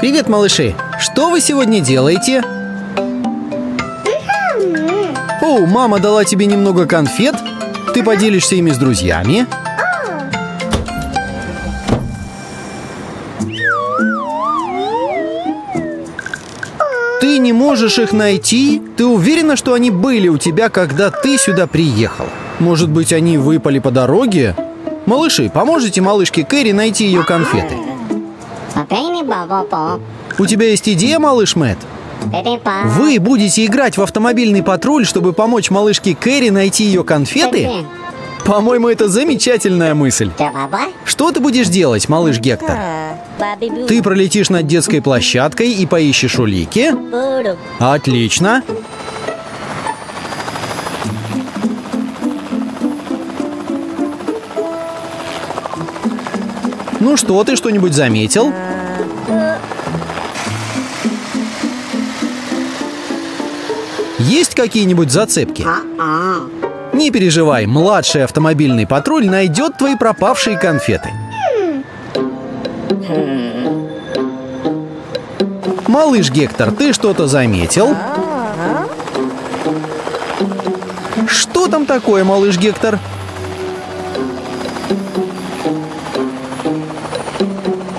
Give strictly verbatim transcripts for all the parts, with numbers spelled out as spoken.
Привет, малыши! Что вы сегодня делаете? О, мама дала тебе немного конфет. Ты поделишься ими с друзьями. Ты не можешь их найти? Ты уверена, что они были у тебя, когда ты сюда приехал? Может быть, они выпали по дороге? Малыши, поможете малышке Кэрри найти ее конфеты? У тебя есть идея, малыш Мэт? Вы будете играть в автомобильный патруль, чтобы помочь малышке Кэрри найти ее конфеты? По-моему, это замечательная мысль. Что ты будешь делать, малыш Гектор? Ты пролетишь над детской площадкой и поищешь улики? Отлично. Ну что, ты что-нибудь заметил? Есть какие-нибудь зацепки? Не переживай, младший автомобильный патруль найдет твои пропавшие конфеты. Малыш Гектор, ты что-то заметил? Что там такое, малыш Гектор?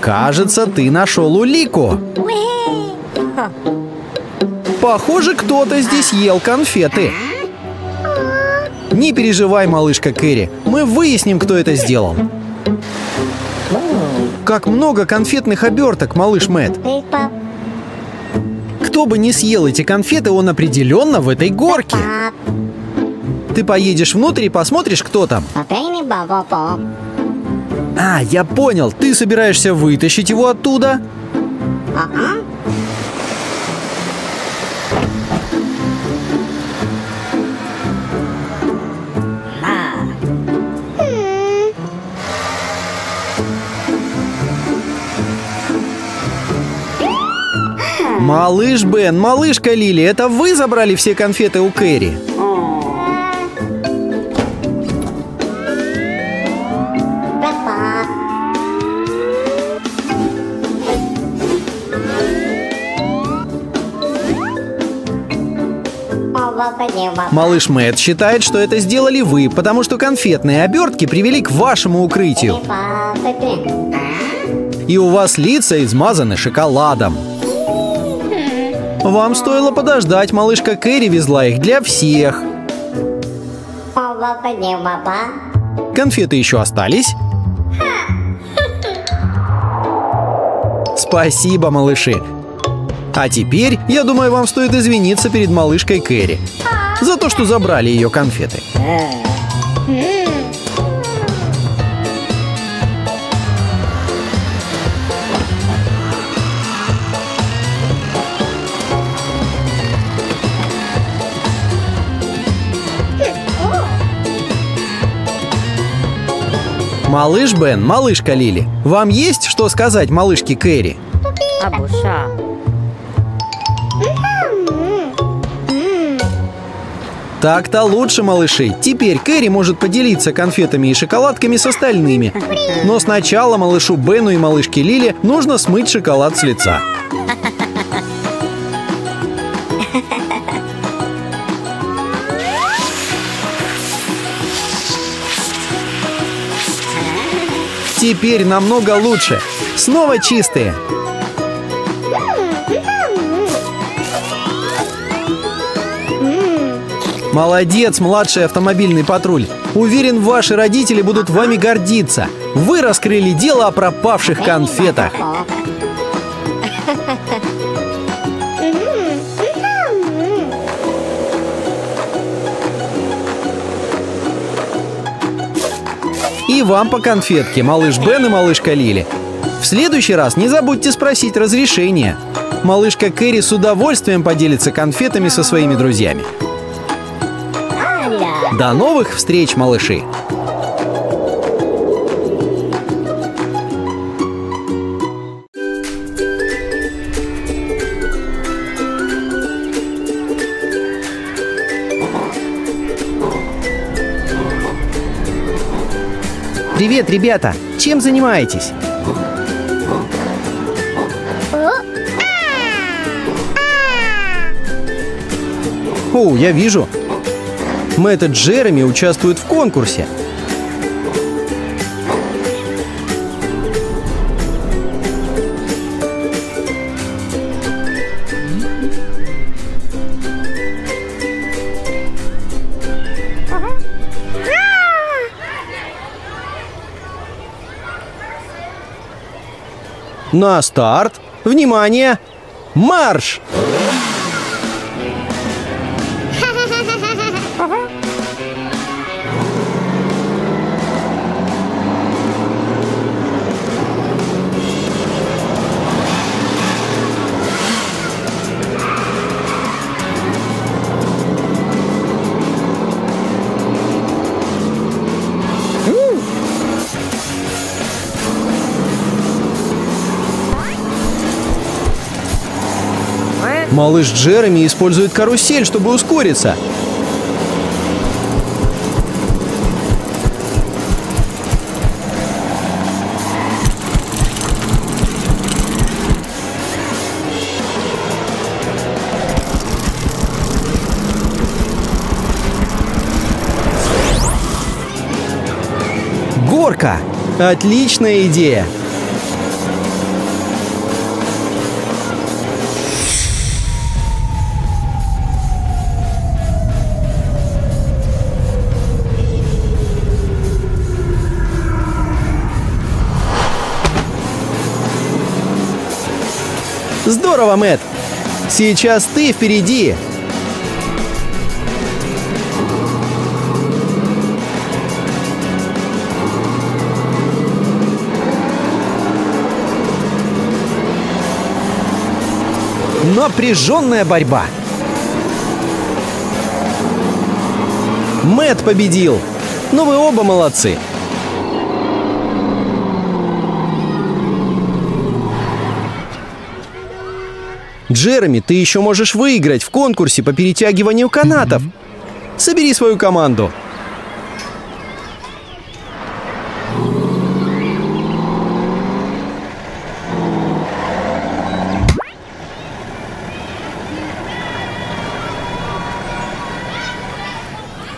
Кажется, ты нашел улику. Похоже, кто-то здесь ел конфеты. Не переживай, малышка Кэрри. Мы выясним, кто это сделал. Как много конфетных оберток, малыш Мэт. Кто бы ни съел эти конфеты, он определенно в этой горке. Ты поедешь внутрь и посмотришь, кто там. А, я понял. Ты собираешься вытащить его оттуда? Ага. Малыш Бен, малышка Лили, это вы забрали все конфеты у Кэрри? Малыш Мэт считает, что это сделали вы, потому что конфетные обертки привели к вашему укрытию. И у вас лица измазаны шоколадом. Вам стоило подождать, малышка Кэрри везла их для всех. Конфеты еще остались? Спасибо, малыши. А теперь, я думаю, вам стоит извиниться перед малышкой Кэрри за то, что забрали ее конфеты. Малыш Бен, малышка Лили, вам есть что сказать малышке Кэрри? Абуша. Так-то лучше, малыши. Теперь Кэрри может поделиться конфетами и шоколадками с остальными. Но сначала малышу Бену и малышке Лили нужно смыть шоколад с лица. Теперь намного лучше. Снова чистые. Молодец, младший автомобильный патруль. Уверен, ваши родители будут вами гордиться. Вы раскрыли дело о пропавших конфетах. И вам по конфетке, малыш Бен и малышка Лили. В следующий раз не забудьте спросить разрешения. Малышка Кэрри с удовольствием поделится конфетами со своими друзьями. До новых встреч, малыши! Привет, ребята! Чем занимаетесь? О, я вижу. Мэт и Джереми участвуют в конкурсе. На старт! Внимание! Марш! Малыш Джереми использует карусель, чтобы ускориться. Горка! Отличная идея! Здорово, Мэт! Сейчас ты впереди! Напряженная борьба! Мэт победил! Ну вы оба молодцы! Джереми, ты еще можешь выиграть в конкурсе по перетягиванию канатов. Собери свою команду.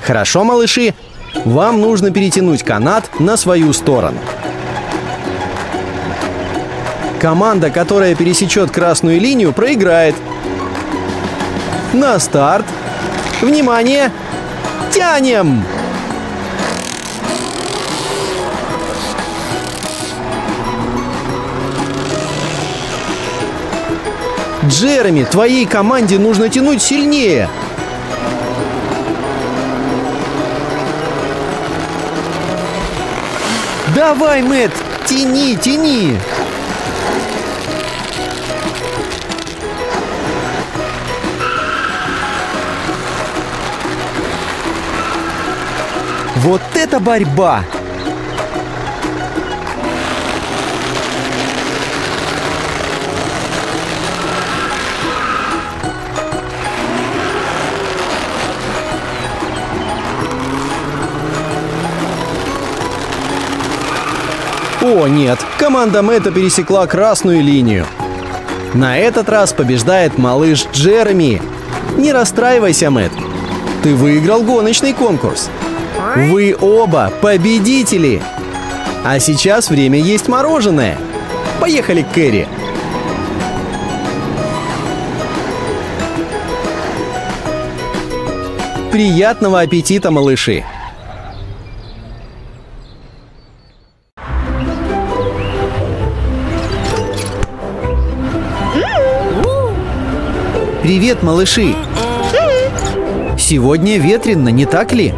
Хорошо, малыши. Вам нужно перетянуть канат на свою сторону. Команда, которая пересечет красную линию, проиграет. На старт. Внимание! Тянем! Джереми, твоей команде нужно тянуть сильнее. Давай, Мэт, тяни, тяни! Вот это борьба! О, нет! Команда Мэта пересекла красную линию. На этот раз побеждает малыш Джереми. Не расстраивайся, Мэт. Ты выиграл гоночный конкурс. Вы оба победители! А сейчас время есть мороженое. Поехали к Кэрри. Приятного аппетита, малыши! Привет, малыши! Сегодня ветрено, не так ли?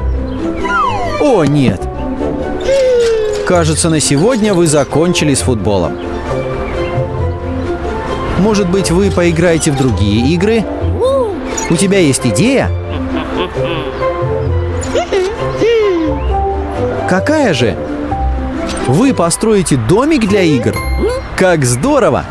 О, нет! Кажется, на сегодня вы закончили с футболом. Может быть, вы поиграете в другие игры? У тебя есть идея? Какая же? Вы построите домик для игр? Как здорово!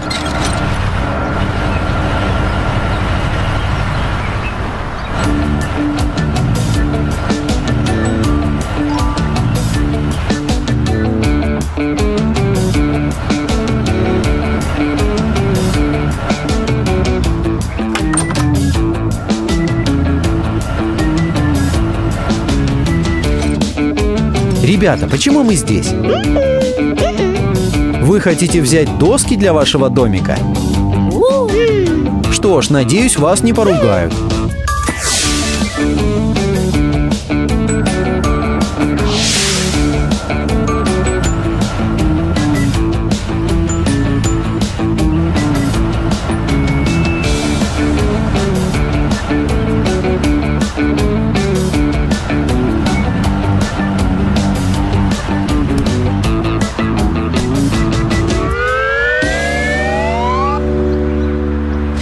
Ребята, почему мы здесь? Вы хотите взять доски для вашего домика? Что ж, надеюсь, вас не поругают.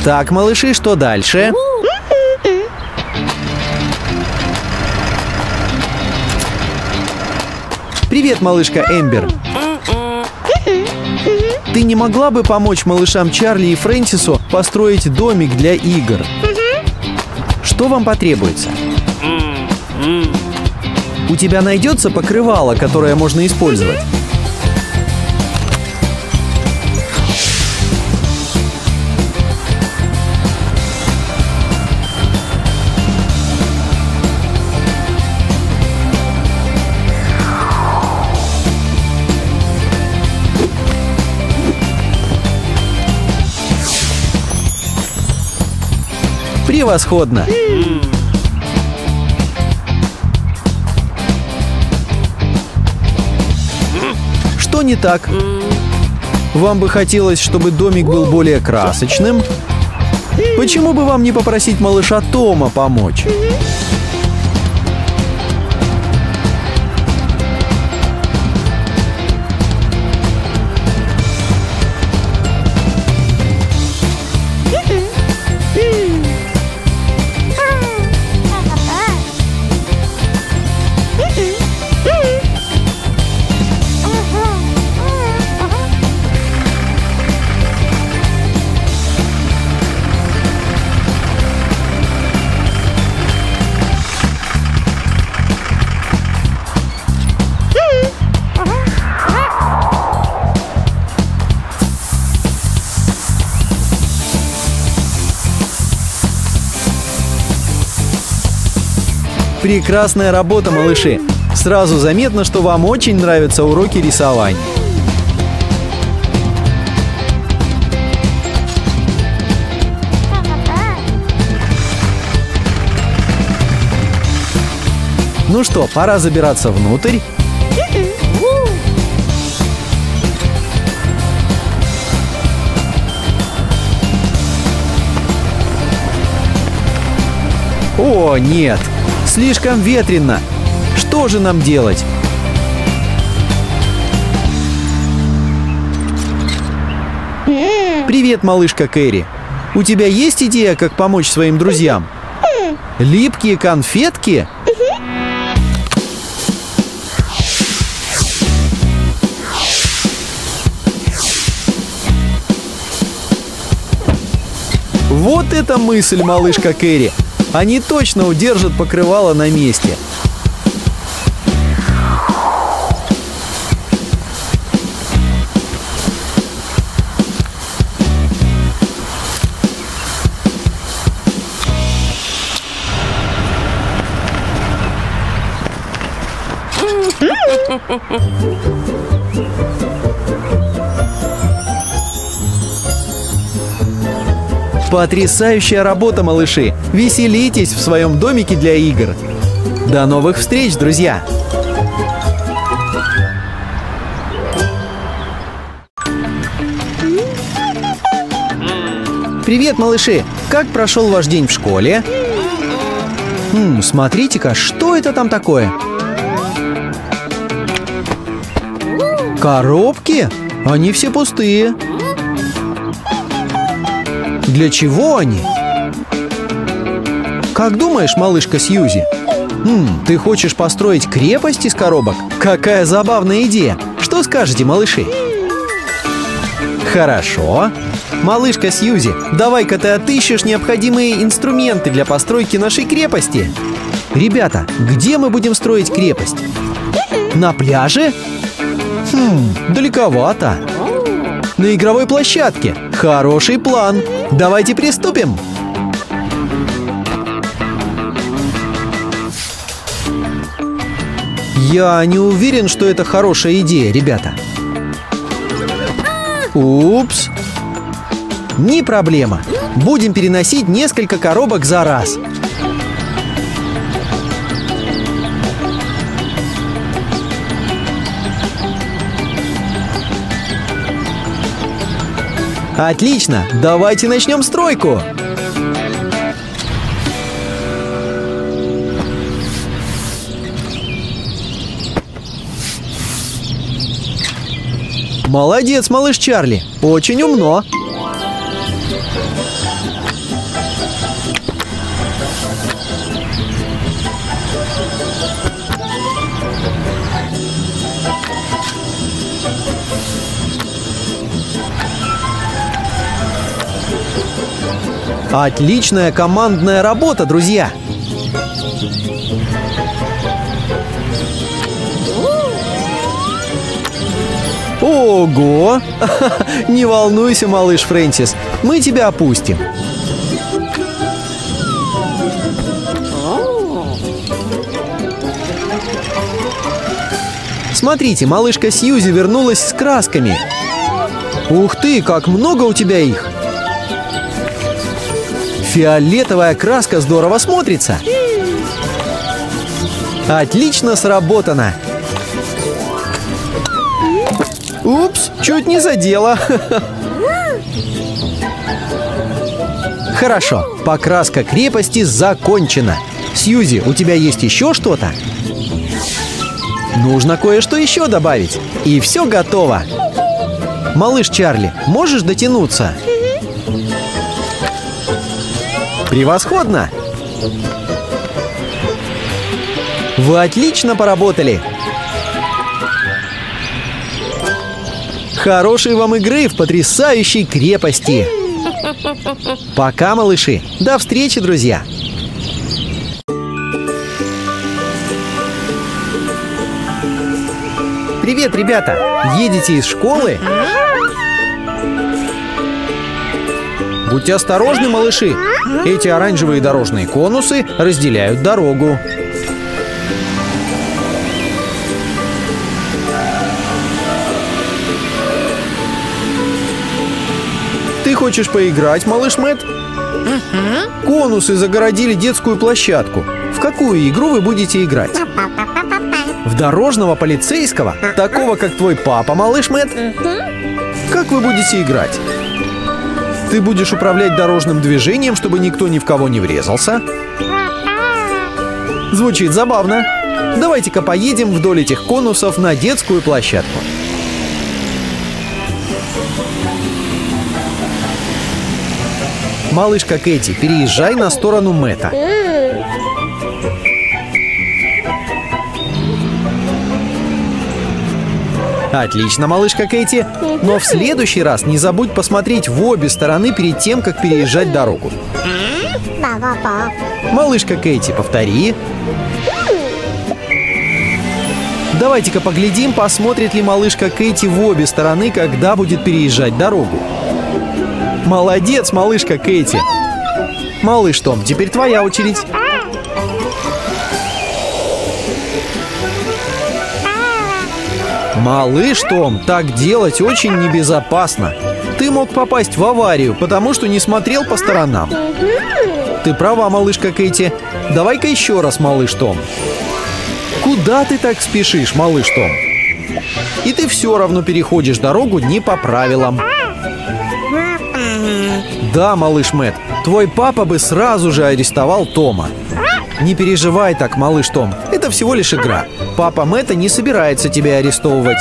Так, малыши, что дальше? Привет, малышка Эмбер. Ты не могла бы помочь малышам Чарли и Фрэнсису построить домик для игр? Что вам потребуется? У тебя найдется покрывало, которое можно использовать? Превосходно! Что не так? Вам бы хотелось, чтобы домик был более красочным? Почему бы вам не попросить малыша Тома помочь? Прекрасная работа, малыши! Сразу заметно, что вам очень нравятся уроки рисования. Ну что, пора забираться внутрь. О, нет! Слишком ветрено. Что же нам делать? Привет, малышка Кэрри. У тебя есть идея, как помочь своим друзьям? Липкие конфетки? Вот это мысль, малышка Кэрри. Они точно удержат покрывало на месте. Потрясающая работа, малыши! Веселитесь в своем домике для игр! До новых встреч, друзья! Привет, малыши! Как прошел ваш день в школе? Хм, смотрите-ка, что это там такое? Коробки? Они все пустые. Для чего они? Как думаешь, малышка Сьюзи? М-м, ты хочешь построить крепость из коробок? Какая забавная идея! Что скажете, малыши? Хорошо. Малышка Сьюзи, давай-ка ты отыщешь необходимые инструменты для постройки нашей крепости. Ребята, где мы будем строить крепость? На пляже? Хм, далековато. На игровой площадке. Хороший план. Давайте приступим. Я не уверен, что это хорошая идея, ребята. Упс. Не проблема. Будем переносить несколько коробок за раз. Отлично, давайте начнем стройку. Молодец, малыш Чарли, очень умно. Отличная командная работа, друзья! Ого! Не волнуйся, малыш Фрэнсис, мы тебя опустим. Смотрите, малышка Сьюзи вернулась с красками. Ух ты, как много у тебя их! Фиолетовая краска здорово смотрится. Отлично сработано. Упс, чуть не задела. Хорошо, покраска крепости закончена. Сьюзи, у тебя есть еще что-то? Нужно кое-что еще добавить. И все готово. Малыш Чарли, можешь дотянуться? Превосходно! Вы отлично поработали! Хорошей вам игры в потрясающей крепости! Пока, малыши! До встречи, друзья! Привет, ребята! Едете из школы? Будьте осторожны, малыши! Эти оранжевые дорожные конусы разделяют дорогу. Ты хочешь поиграть, малыш Мэт? Угу. Конусы загородили детскую площадку. В какую игру вы будете играть? В дорожного полицейского? Такого, как твой папа, малыш Мэт? Угу. Как вы будете играть? Ты будешь управлять дорожным движением, чтобы никто ни в кого не врезался. Звучит забавно. Давайте-ка поедем вдоль этих конусов на детскую площадку. Малышка Кэти, переезжай на сторону Мэтта. Отлично, малышка Кэти. Но в следующий раз не забудь посмотреть в обе стороны перед тем, как переезжать дорогу. Малышка Кэти, повтори. Давайте-ка поглядим, посмотрит ли малышка Кэти в обе стороны, когда будет переезжать дорогу. Молодец, малышка Кэти. Малыш Том, теперь твоя очередь. Малыш Том, так делать очень небезопасно. Ты мог попасть в аварию, потому что не смотрел по сторонам. Ты права, малышка Кэти. Давай-ка еще раз, малыш Том. Куда ты так спешишь, малыш Том? И ты все равно переходишь дорогу не по правилам. Да, малыш Мэт, твой папа бы сразу же арестовал Тома. Не переживай так, малыш Том, это всего лишь игра. Папа Мэтта не собирается тебя арестовывать.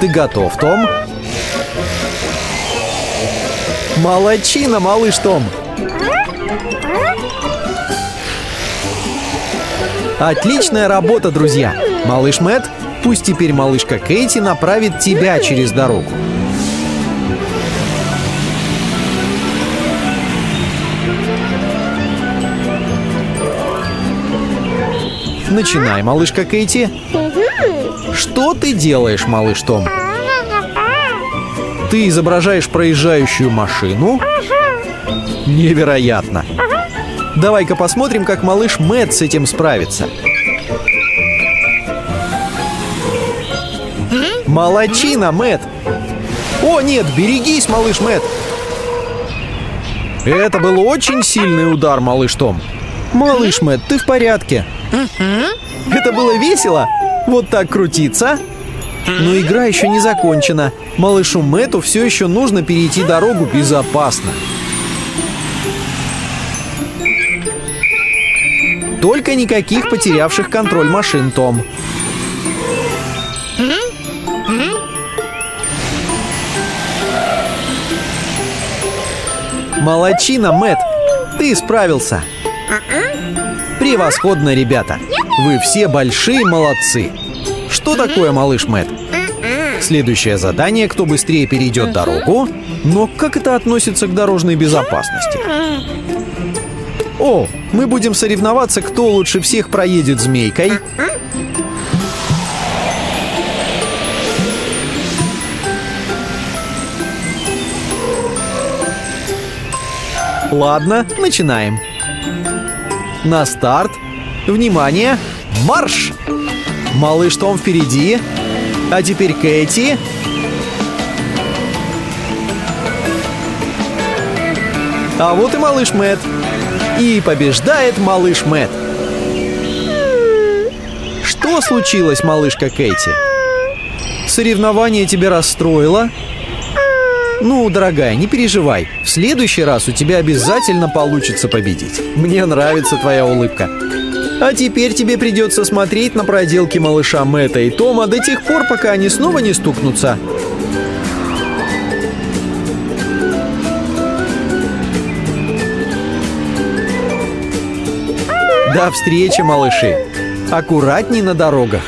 Ты готов, Том? Молодчина, малыш Том! Отличная работа, друзья! Малыш Мэтт, пусть теперь малышка Кэти направит тебя через дорогу. Начинай, малышка Кэти. Что ты делаешь, малыш Том? Ты изображаешь проезжающую машину? Невероятно. Давай-ка посмотрим, как малыш Мэт с этим справится. Молодчина, Мэт! О, нет, берегись, малыш Мэт! Это был очень сильный удар, малыш Том. Малыш Мэт, ты в порядке? Это было весело? Вот так крутиться? Но игра еще не закончена. Малышу Мэту все еще нужно перейти дорогу безопасно. Только никаких потерявших контроль машин, Том. Молодчина, Мэт! Ты справился! Превосходно, ребята! Вы все большие молодцы! Что такое, малыш Мэт? Следующее задание, кто быстрее перейдет дорогу. Но как это относится к дорожной безопасности? О, мы будем соревноваться, кто лучше всех проедет змейкой. Ладно, начинаем. На старт. Внимание. Марш! Малыш Том впереди. А теперь Кэти. А вот и малыш Мэт. И побеждает малыш Мэт. Что случилось, малышка Кэти? Соревнование тебя расстроило? Ну, дорогая, не переживай. В следующий раз у тебя обязательно получится победить. Мне нравится твоя улыбка. А теперь тебе придется смотреть на проделки малыша Мэта и Тома до тех пор, пока они снова не стукнутся. До встречи, малыши! Аккуратней на дорогах!